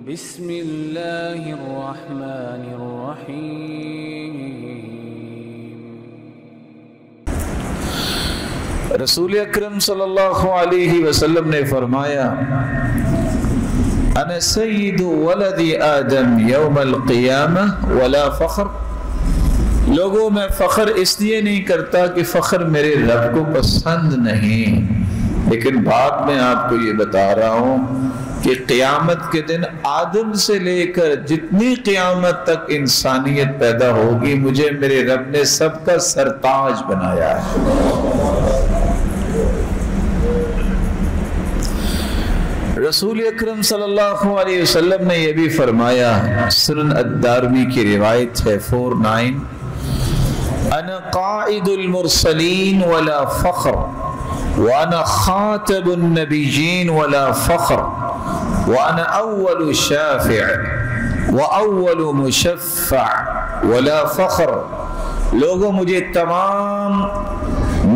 बिस्मिल्लाहिर्रहमानिर्रहीम। रसूल अकरम सल्लल्लाहु अलैहि वसल्लम ने फरमाया, अना सय्यिदु वलदी आदम यौमल क़ियामह वला फ़ख्र। लोगों में फ़ख्र इसलिए नहीं करता कि फ़ख्र मेरे रब को पसंद नहीं, लेकिन बाद में आपको ये बता रहा हूँ कि क़यामत के दिन आदम से लेकर जितनी क़यामत तक इंसानियत पैदा होगी, मुझे मेरे रब ने सबका सरताज बनाया है। रसूल अकरम सल्लल्लाहु अलैहि वसल्लम ने यह भी फरमाया, सुनन अद्दारमी की रिवायत है 49, अना क़ाइदुल मुरसलीन वला फ़ख्र वाना ख़ातबुन नबिय्यीन वला फ़ख्र वाना अव्वलु शाफ़िअ व अव्वलु मुशफ़्फ़अ वला फ़ख्र। लोगों, मुझे तमाम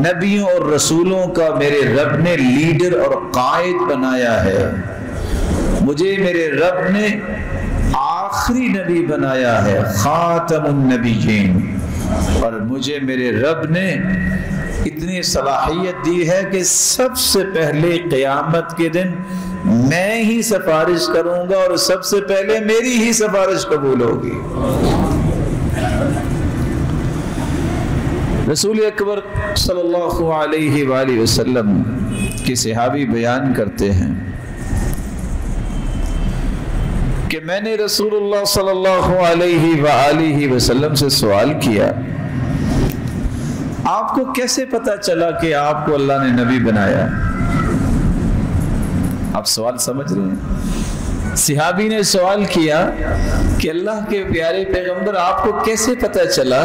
नबियों और रसूलों का मेरे रब ने लीडर और कायद बनाया है। मुझे मेरे रब ने आखिरी नबी बनाया है, ख़ातमुन नबिय्यीन, और मुझे मेरे रब ने इतनी सलाहियत दी है कि सबसे पहले क़यामत के दिन मैं ही सिफारिश करूंगा और सबसे पहले मेरी ही सिफारिश कबूल होगी। रसूल अकबर सल्लल्लाहु अलैहि वसल्लम के सहाबी बयान करते हैं कि मैंने रसूलुल्लाह सल्लल्लाहु अलैहि वसल्लम से सवाल किया, आपको कैसे पता चला कि आपको अल्लाह ने नबी बनाया? आप सवाल समझ रहे हैं। सहाबी ने सवाल किया कि अल्लाह के प्यारे पैगंबर, आपको कैसे पता चला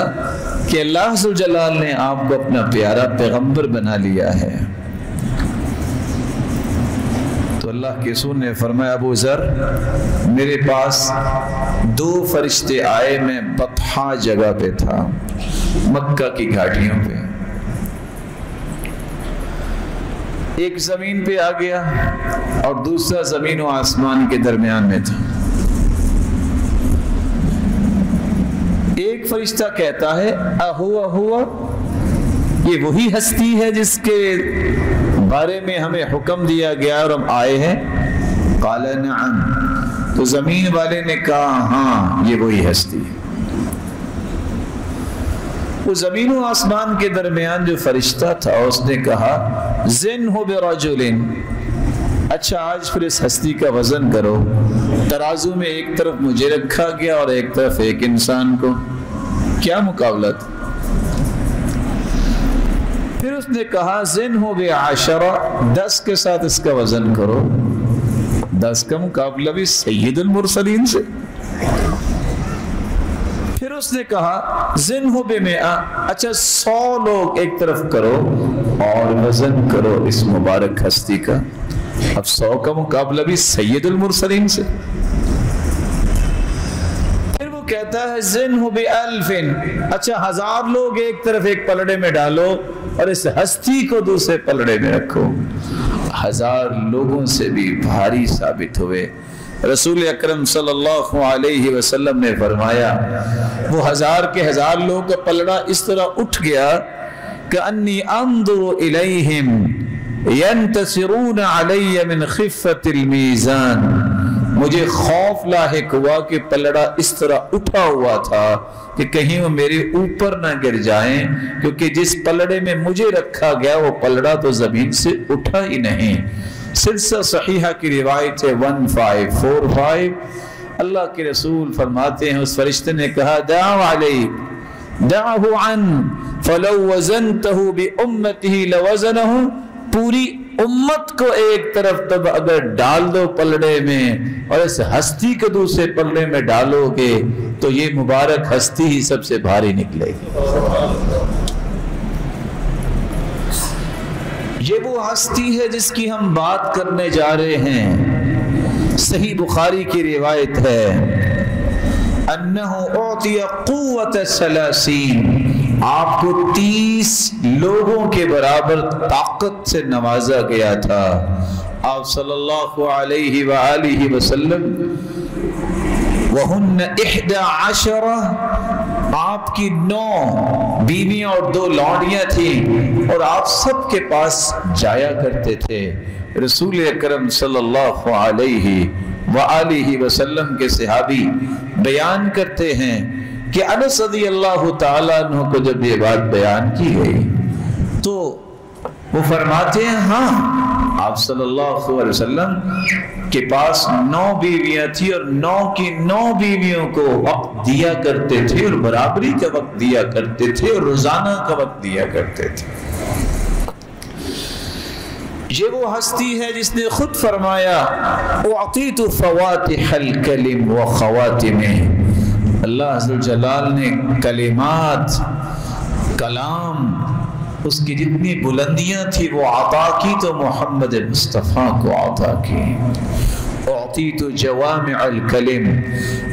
कि अल्लाह सुब्हानहू जलाल ने आपको अपना प्यारा पैगंबर बना लिया है? तो अल्लाह के रसूल ने फरमाया, अबू जर, मेरे पास दो फरिश्ते आए, मैं बतहा जगह पे था, मक्का की घाटियों पे। एक जमीन पे आ गया और दूसरा जमीन और आसमान के दरमियान में था। एक फरिश्ता कहता है, अहुआ हुआ, ये वही हस्ती है जिसके बारे में हमें हुक्म दिया गया और हम आए हैं? काला नअम। तो जमीन वाले ने कहा, हाँ, ये वही हस्ती है। वो जमीन और आसमान के दरमियान जो फरिश्ता था उसने कहा, ज़िन्हु बिरजुलिन, अच्छा, आज फिर इस हस्ती का वजन करो। तराजू में एक तरफ मुझे रखा गया और एक तरफ एक इंसान को, क्या मुकाबला था। फिर उसने कहा, ज़िन्हु बिअशरा, 10 के साथ इसका वजन करो। 10 का मुकाबला भी सय्यदुल मुरसलीन से। फिर उसने कहा, ज़िन्हु बिमिआ, अच्छा, 100 लोग एक तरफ करो और वजन करो इस मुबारक हस्ती का। अब 100 का मुकाबला भी सय्यदुल मुरसलीन से। फिर वो कहता है, ज़िन्हु बिअल्फिन, अच्छा, 1000 लोग एक तरफ एक पलड़े में डालो और इस हस्ती को दूसरे पलड़े में रखो। 1000 लोगों से भी भारी साबित हुए। रसूल अकरम सल्लल्लाहु अलैहि वसल्लम ने फरमाया, वो 1000 के 1000 लोगों का पलड़ा इस तरह उठ गया कि अन्नी अंदुरु इलैहिम यंतसिरून अलैया मिन खिफ्फतिल मीज़ान। मुझे खौफ लाहिक हुआ कि पलड़ा इस तरह उठा हुआ था कि कहीं वो मेरे ऊपर ना गिर जाएं, क्योंकि जिस पलड़े में मुझे रखा गया वो पलड़ा तो जमीन से उठा ही नहीं। सिलसिला सहीहा की रिवायत है 1545। अल्लाह के रसूल फरमाते हैं, उस फरिश्ते ने कहा, दाव अलैक दाहु अन फलौ वजनतहु बि उम्मतिही लवजनहु। पूरी उम्मत को एक तरफ तब अगर डाल दो पलड़े में और इस हस्ती को दूसरे पलड़े में डालोगे तो ये मुबारक हस्ती ही सबसे भारी निकलेगी। ये वो हस्ती है जिसकी हम बात करने जा रहे हैं। सही बुखारी की रिवायत है, अन्नहु उतिया कुव्वत सलासीन, आपको 30 लोगों के बराबर ताकत से नवाजा गया था। आप सल्लल्लाहु अलैहि वसल्लम वहुन्न इहदा आशरा, आपकी 9 बीवियां और 2 लौंडियां थीं और आप सबके पास जाया करते थे। रसूल अकरम सल्लल्लाहु अलैहि व आलिहि वसल्लम के सहाबी बयान करते हैं कि अनस रज़ियल्लाहु ताला अन्हु को जब ये बात बयान की गई तो वो फरमाते हैं हाँ आप सल्लल्लाहु अलैहि वसल्लम के पास 9 बीवियां थी और 9 की 9 बीवियों को वक्त दिया करते थे और बराबरी का वक्त दिया करते थे और रोजाना का वक्त दिया करते थे। ये वो हस्ती है जिसने खुद फरमाया उअतीतु फवातिहल कलिम व खवातिमे, अल्लाह अज़्ज़ल जलाल ने कलिमात कलाम उसकी जितनी बुलंदियां थी वो आता की तो मोहम्मद मुस्तफ़ा को आता की। तो जवामिउल कलिम,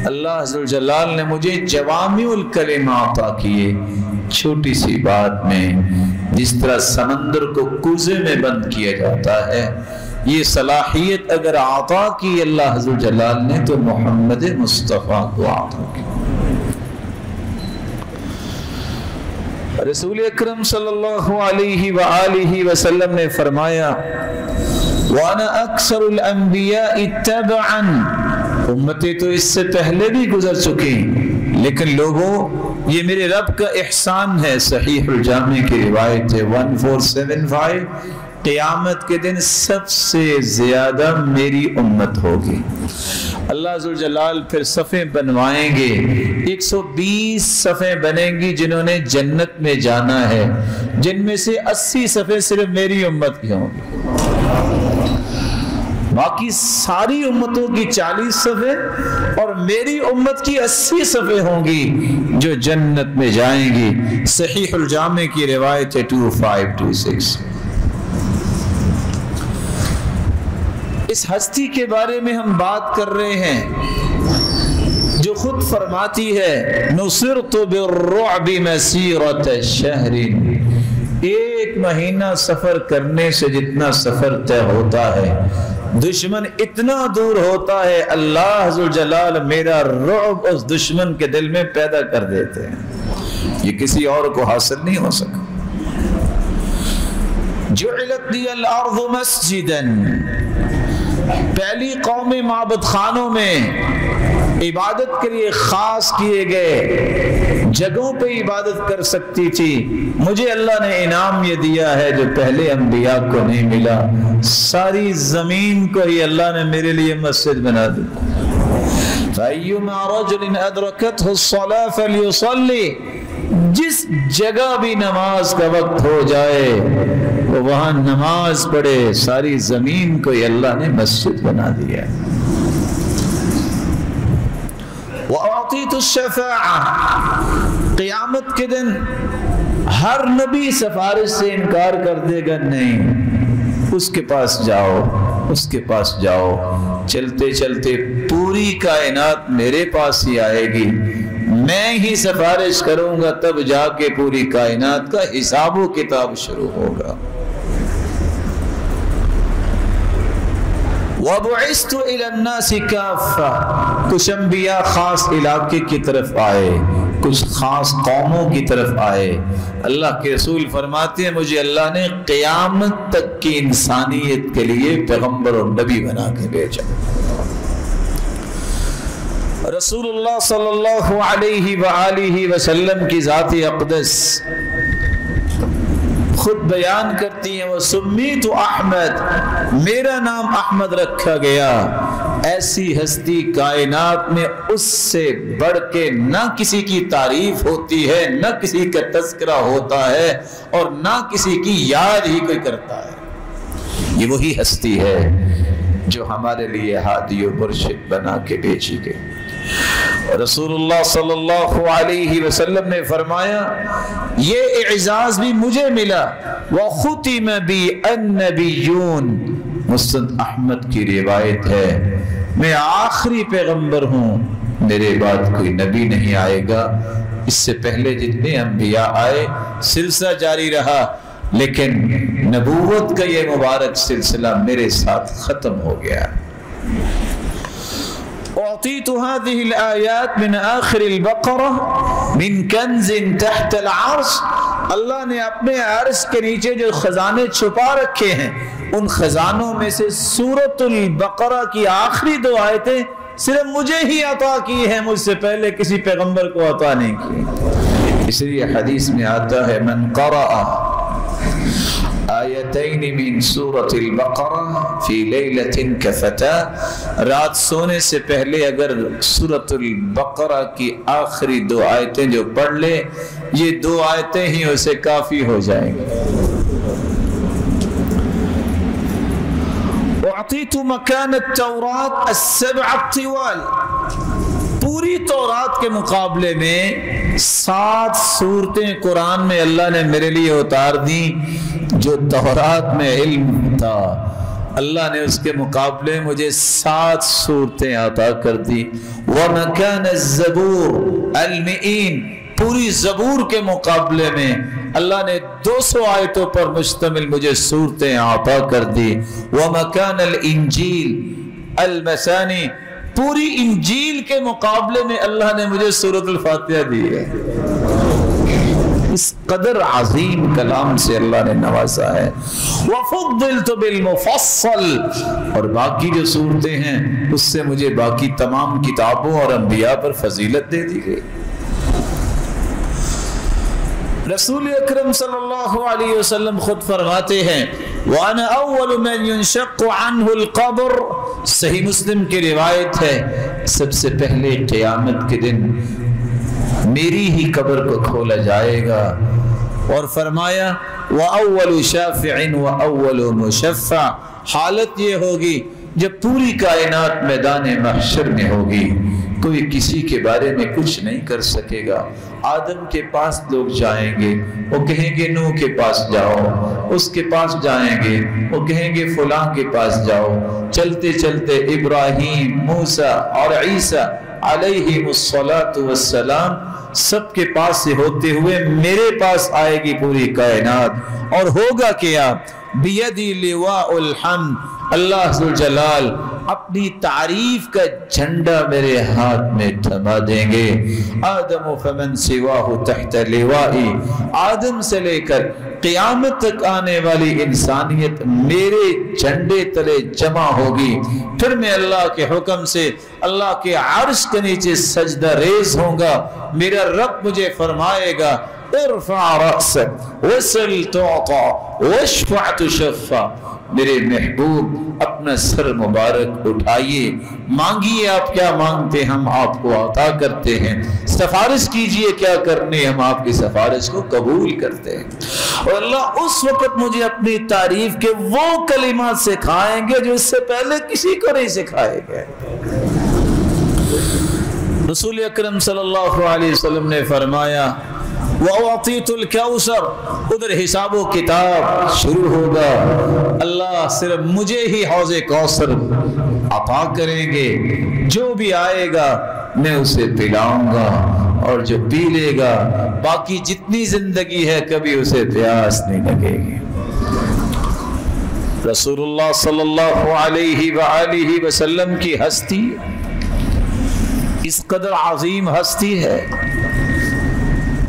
अल्लाह ज़ुल जलाल ने मुझे जवामिउल कलिम आता किए। छोटी सी बात में जिस तरह समंदर को कुजे में बंद किया जाता है, ये सलाहियत अगर आता की अल्लाह ज़ुल जलाल ने तो मोहम्मद मुस्तफ़ा को आता की। रसूल अकरम सल्लल्लाहु अलैहि व आलिहि वसल्लम ने फरमाया वाना अक्सरुल अंबिया इत्तबअन, उम्मतें तो इससे पहले भी गुजर चुकी लेकिन लोगों ये मेरे रब का एहसान है। सहीहुल जामे की रिवायत है 1475 क़यामत के दिन सबसे ज्यादा मेरी उम्मत होगी। अल्लाह ज़ुल जलाल फिर सफ़ें बनवाएंगे, 120 सफ़ें बनेंगी जिन्होंने जन्नत में जाना है, जिनमें से 80 सफ़ें सिर्फ मेरी उम्मत की होंगी, बाकी सारी उम्मतों की 40 सफ़ें और मेरी उम्मत की 80 सफ़ें होंगी जो जन्नत में जाएंगी। सहीहुल जामे की रिवायत है 2526। इस हस्ती के बारे में हम बात कर रहे हैं जो खुद फरमाती है नुसिरतु बिर्रुअबि मसीरत शहरिन, 1 महीना सफर करने से जितना सफर तय होता है, दुश्मन इतना दूर होता है, अल्लाह ज़ुल जलाल मेरा रुब उस दुश्मन के दिल में पैदा कर देते हैं। ये किसी और को हासिल नहीं हो सका। जुइलत लियल अर्ज़ु मस्जिदन, पहली कौमें माबद खानों में इबादत के लिए खास किए गए जगहों पे इबादत कर सकती थी। मुझे अल्लाह ने इनाम ये दिया है जो पहले अंबिया को नहीं मिला, सारी जमीन को ही अल्लाह ने मेरे लिए मस्जिद बना दी। जिस जगह भी नमाज का वक्त हो जाए तो वहां नमाज पढ़े, सारी जमीन को अल्लाह ने मस्जिद बना दिया। क़यामत के दिन हर नबी सिफारिश से इनकार कर देगा, नहीं उसके पास जाओ, उसके पास जाओ, चलते चलते पूरी कायनात मेरे पास ही आएगी, मैं ही सिफारिश करूंगा, तब जाके पूरी कायनात का हिसाबो किताब शुरू होगा। वबुइस्तु इलन्नासि काफ़ा, कुछ अंबिया खास इलाके की तरफ आए, कुछ खास कौमों की तरफ आए। अल्लाह के रसूल फरमाते हैं मुझे अल्लाह ने क़यामत तक की इंसानियत के लिए पैगम्बर और नबी बना के भेजा। रसूलुल्लाह सल्लल्लाहु अलैहि व आलिहि वसल्लम की ज़ात-ए अक़दस खुद बयान करती है वो सुम्मी तो अहमद, मेरा नाम अहमद रखा गया। ऐसी हस्ती कायनात में उससे बढ़ के ना किसी की तारीफ होती है, ना किसी का तस्करा होता है और ना किसी की याद ही कोई करता है। ये वही हस्ती है जो हमारे लिए हादी और मुर्शिद बना के बेची गई। रसूलुल्लाह सल्लल्लाहु अलैहि वसल्लम ने फरमाया ये एजाज भी मुझे मिला। वखुतिम बी अन्नबियून, मुस्नद अहमद की रिवायत है, मैं आखिरी पैगम्बर हूँ, मेरे बाद कोई नबी नहीं आएगा। इससे पहले जितने अंबिया आए सिलसिला जारी रहा लेकिन नबूवत का ये मुबारक सिलसिला मेरे साथ खत्म हो गया। أعطيت هذه الآيات من آخر البقرة من كنز تحت العرش. अल्लाह ने अपने अर्श के नीचे जो खजाने छुपा रखे हैं उन खजानों में से सूरतुल बकरा की आखिरी दो आयतें सिर्फ मुझे ही अता की है, मुझसे पहले किसी पैगंबर को अता नहीं की। इसलिए हदीस में आता है मन करा आयतैन मिन सूरतुल बकरा फी लैलतिन कफता, रात सोने से पहले अगर सूरतुल बकरा की आखिरी दो आयतें जो पढ़ ले, ये दो आयतें ही उसे काफी हो जाएंगी। अतीतु मकान तौरात अस-सबअ तिवाल, पूरी तौरात के मुकाबले में 7 सूरतें कुरान में अल्लाह ने मेरे लिए उतार दी। जो तौरात में इल्म था अल्लाह ने उसके मुकाबले मुझे 7 सूरतें अता कर दी। व मकान अज़बूर अल-मीन, पूरी ज़बूर के मुकाबले में अल्लाह ने 200 आयतों पर मुश्तमिल मुझे सूरतें अता कर दी। व मकान अल-इंजील अल-मसानी, पूरी इंजील के मुकाबले में अल्लाह ने मुझे सूरत अल-फातिहा दी है। इस कदर अजीम कलाम से अल्लाह ने नवाजा है। वफुद्दिलतु बिल-मुफस्सल, और बाकी जो सूरतें हैं उससे मुझे बाकी तमाम किताबों और अंबिया पर फजीलत दे दी गई। रसूल अकरम सल्लल्लाहु अलैहि वसल्लम खुद फरमाते हैं वाना अव्वल मन युनशक़ अन्हु अल-क़ब्र, सही मुस्लिम की रिवायत है, सबसे पहले क़यामत के दिन मेरी ही कब्र को खोला जाएगा। और फरमाया व अव्वल शाफ़िअ व अव्वल मुशफ़्फ़अ, हालत ये होगी जब पूरी कायनात मैदान महशर में होगी, कोई किसी के बारे में कुछ नहीं कर सकेगा। आदम के पास लोग जाएंगे, वो कहेंगे नूह के पास जाओ, उसके पास जाएंगे वो कहेंगे फलां के पास जाओ, चलते चलते इब्राहीम, मूसा और ईसा अलैहिमुस्सलातु वस्सलाम सबके पास से होते हुए मेरे पास आएगी पूरी कायनात। और होगा क्या, बियदी लिवाउल हम्द, अल्लाह जुल जलाल अपनी तारीफ का झंडा मेरे हाथ में थमा देंगे। आदम फमन सिवाहु तहत लिवाई, आदम से लेकर क़यामत तक आने वाली इंसानियत मेरे झंडे तले जमा होगी। फिर मैं अल्लाह के हुक्म से अल्लाह के अर्श के नीचे सजदा रेज होगा। मेरा रब मुझे फरमाएगा इरफ़ा रअसक वस्ल तुअता वश्फ़अ तुशफ़ा, मेरे महबूब अपना सर मुबारक उठाइए, मांगिए आप क्या मांगते हम आपको अता करते हैं, सिफारिश कीजिए क्या करने हम आपकी सिफारिश को कबूल करते हैं। और अल्लाह उस वक़्त मुझे अपनी तारीफ के वो कलिमा सिखाएंगे जो इससे पहले किसी को नहीं सिखाए गए। रसूल अकरम सल्लल्लाहु अलैहि वसल्लम ने फरमाया वातीतुल कौसर, उधर हिसाब व किताब शुरू होगा, अल्लाह सिर्फ मुझे ही हौज़े कौसर अता करेंगे। जो भी आएगा मैं उसे पिलाऊंगा और जो पी लेगा बाकी जितनी जिंदगी है कभी उसे प्यास नहीं लगेगी। रसूलुल्लाह सल्लल्लाहु अलैहि वसल्लम की हस्ती इस कदर अजीम हस्ती है,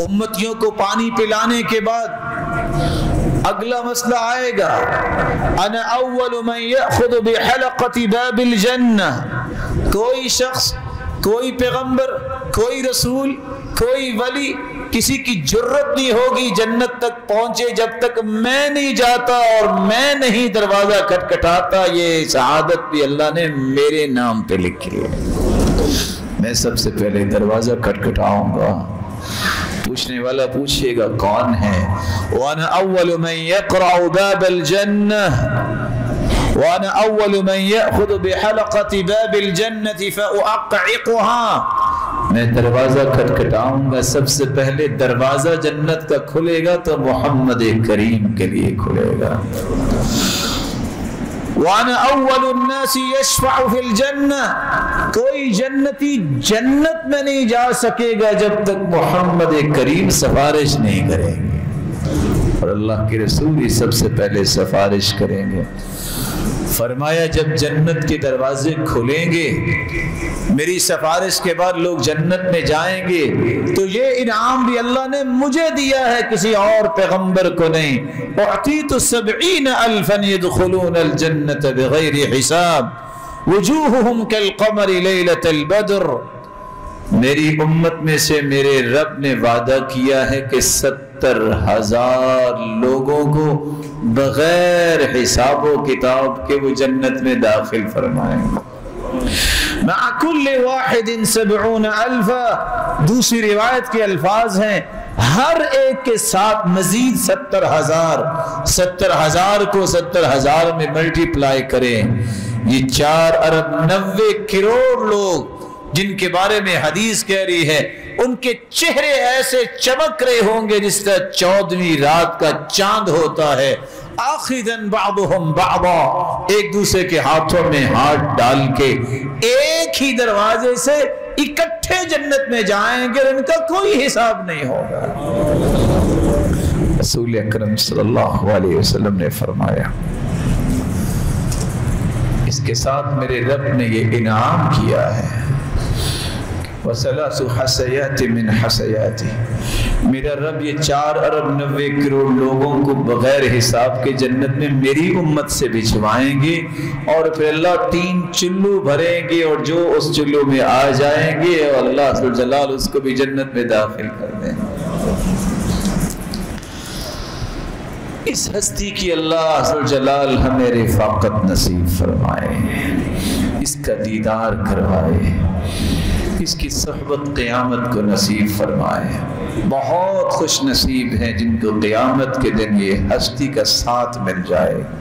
उम्मतियों को पानी पिलाने के बाद अगला मसला आएगा अना अव्वल मन यअख़ुद बिहलक़ति बाबिल जन्नह, कोई शख्स, कोई पैगंबर, कोई रसूल, कोई वली, किसी की जुर्रत नहीं होगी जन्नत तक पहुंचे जब तक मैं नहीं जाता और मैं नहीं दरवाजा खटखटाता। ये शहादत भी अल्लाह ने मेरे नाम पे लिखी है। मैं सबसे पहले दरवाजा खटखटाऊंगा, पूछने वाला पूछेगा कौन है। वाना अव्वल मन यक़रअ बाबल जन्नह वाना अव्वल मन यअख़ुद बिहलक़ति बाबिल जन्नति फ़अक़अक़हा, मैं दरवाज़ा खटखटाऊंगा, सबसे पहले दरवाज़ा जन्नत का खुलेगा तो मोहम्मद करीम के लिए खुलेगा। वाना अव्वलुन नासी यशफ़अु फ़िल जन्नह, कोई जन्नती जन्नत में नहीं जा सकेगा जब तक मोहम्मद करीम सिफारिश नहीं करेंगे। और अल्लाह के रसूल ही सबसे पहले सिफारिश करेंगे। फरमाया जब जन्नत के दरवाजे खुलेंगे, मेरी सिफारिश के बाद लोग जन्नत में जाएंगे, तो ये इनाम भी अल्लाह ने मुझे दिया है, किसी और पैगंबर को नहीं। अतीत सबईन अल्फन यदखुलून अल-जन्नत बगैर हिसाब वजूहुहुम कल-क़मर लैलतल बद्र। मेरी उम्मत में से मेरे रब ने वादा किया है कि 70,000 लोगों को बगैर हिसाब व किताब के वो जन्नत में दाखिल फरमाएंगे। माकुल्ले वाहिदिन सबऊन अल्फा, दूसरी रिवायत के अल्फाज हैं, हर एक के साथ मजीद 70,000। 70,000 को 70,000 में मल्टीप्लाई करें, ये 4 अरब 90 करोड़ लोग जिनके बारे में हदीस कह रही है, उनके चेहरे ऐसे चमक रहे होंगे जिस तरह 14वीं रात का चांद होता है। आखिदन बाबुहुम बाबा, एक दूसरे के हाथों में हाथ डाल के एक ही दरवाजे से इकट्ठे जन्नत में जाएंगे, इनका कोई हिसाब नहीं होगा। रसूल अकरम सल्लल्लाहु अलैहि वसल्लम ने फरमाया, इसके साथ मेरे रब ने ये इनाम किया है, वसलासु हसयाति मिन हसयाति, मेरा रब ये 4 अरब 90 करोड़ लोगों को बगैर हिसाब के जन्नत में मेरी उम्मत से भिजवाएंगे, और फिर अल्लाह 3 चुल्लू भरेंगे और जो उस चुल्लू में आ जाएंगे और अल्लाह सुब्हान जलाल उसको भी जन्नत में दाखिल कर देंगे। इस हस्ती की अल्लाह सुब्हान जलाल हमें रिफाकत नसीब फरमाए, इसका दीदार करवाए, इसकी सहबत क़यामत को नसीब फरमाए। बहुत खुश नसीब हैं जिनको क़यामत के दिन ये हस्ती का साथ मिल जाए।